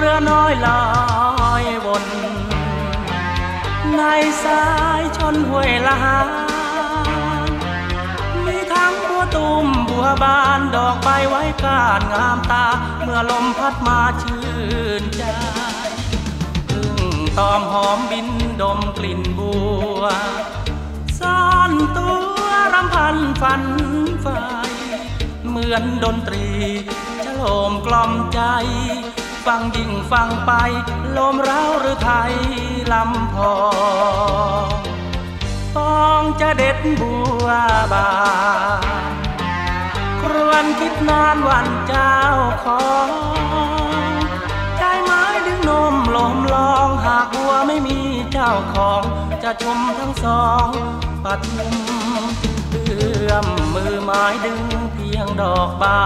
เรือน้อยลอยวนในสายชนห้วยลานมีทั้งบัวตุ่มบัวบานดอกใบไว้กาดงามตาเมื่อลมพัดมาชื่นใจพึ่งตอมหอมบินดมกลิ่นบัวซ่อนตัวรำพันฝันไฟเหมือนดนตรีฉโลมกล่อมใจฟังยิ่งฟังไปลมเร้าหรือไทยลำพองต้องจะเด็ดบัวบานครวญคิดนานวันเจ้าของใจไม้ดึงนมลมลองหากบัวไม่มีเจ้าของจะชมทั้งสองปัดมุมเอื้อมมือไม้ดึงเพียงดอกบา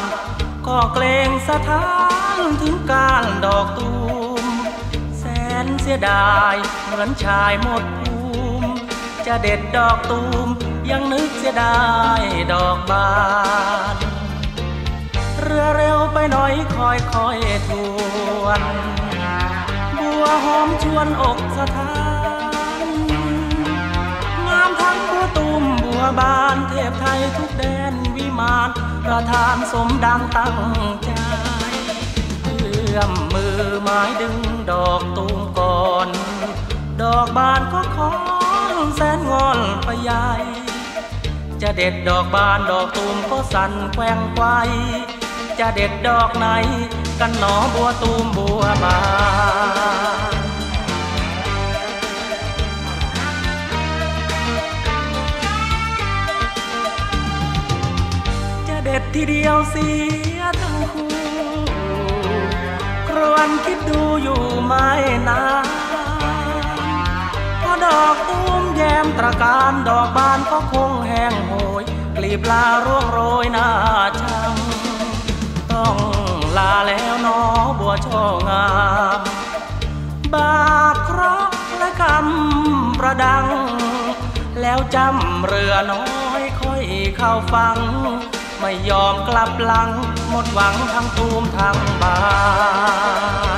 นก็เกรงสะท้านถึงการดอกตูมแสนเสียดายเหมือนชายหมดภูมิจะเด็ดดอกตูมยังนึกเสียดายดอกบานเรือเร็วไปหน่อยค่อยทวนบัวหอมชวนอกสะท้านงามทั้งบัวตูมบัวบานเทพไทยทุกแดนวิมานประทานสมดังตั้งใจเอื้อมมือไม้ดึงดอกตูมก่อนดอกบานก็ขอแสนงอนไปใหญ่จะเด็ดดอกบานดอกตูมก็สั่นแกว่งไกวจะเด็ดดอกไหนกันหนอบัวตูมบัวบานเด็ดทีเดียวเสียทั้งคู่ครวญคิดดูอยู่ไม่นานพอดอกตูมแย้มตระการดอกบานก็คงแห้งโหยกลีบลาร่วงโรยหน้าช้ำต้องลาแล้วหนอบัวช่องามบาปเคราะห์และกรรมประดังแล้วจำเรือน้อยค่อยเข้าฟังไม่ยอมกลับหลังหมดหวังทั้งตูมทั้งบาน